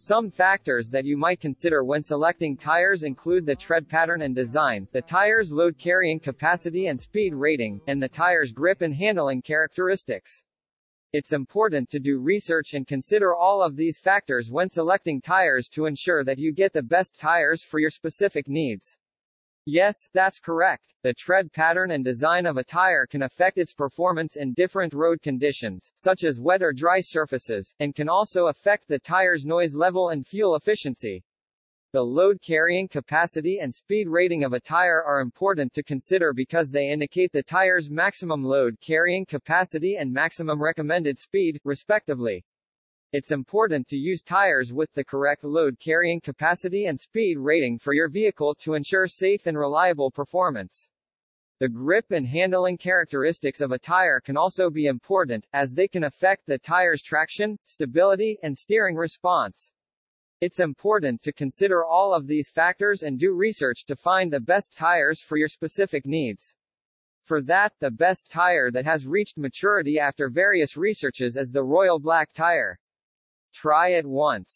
Some factors that you might consider when selecting tires include the tread pattern and design, the tire's load carrying capacity and speed rating, and the tire's grip and handling characteristics. It's important to do research and consider all of these factors when selecting tires to ensure that you get the best tires for your specific needs. Yes, that's correct. The tread pattern and design of a tire can affect its performance in different road conditions, such as wet or dry surfaces, and can also affect the tire's noise level and fuel efficiency. The load carrying capacity and speed rating of a tire are important to consider because they indicate the tire's maximum load carrying capacity and maximum recommended speed, respectively. It's important to use tires with the correct load carrying capacity and speed rating for your vehicle to ensure safe and reliable performance. The grip and handling characteristics of a tire can also be important, as they can affect the tire's traction, stability, and steering response. It's important to consider all of these factors and do research to find the best tires for your specific needs. For that, the best tire that has reached maturity after various researches is the Royal Black Tire. Try it once.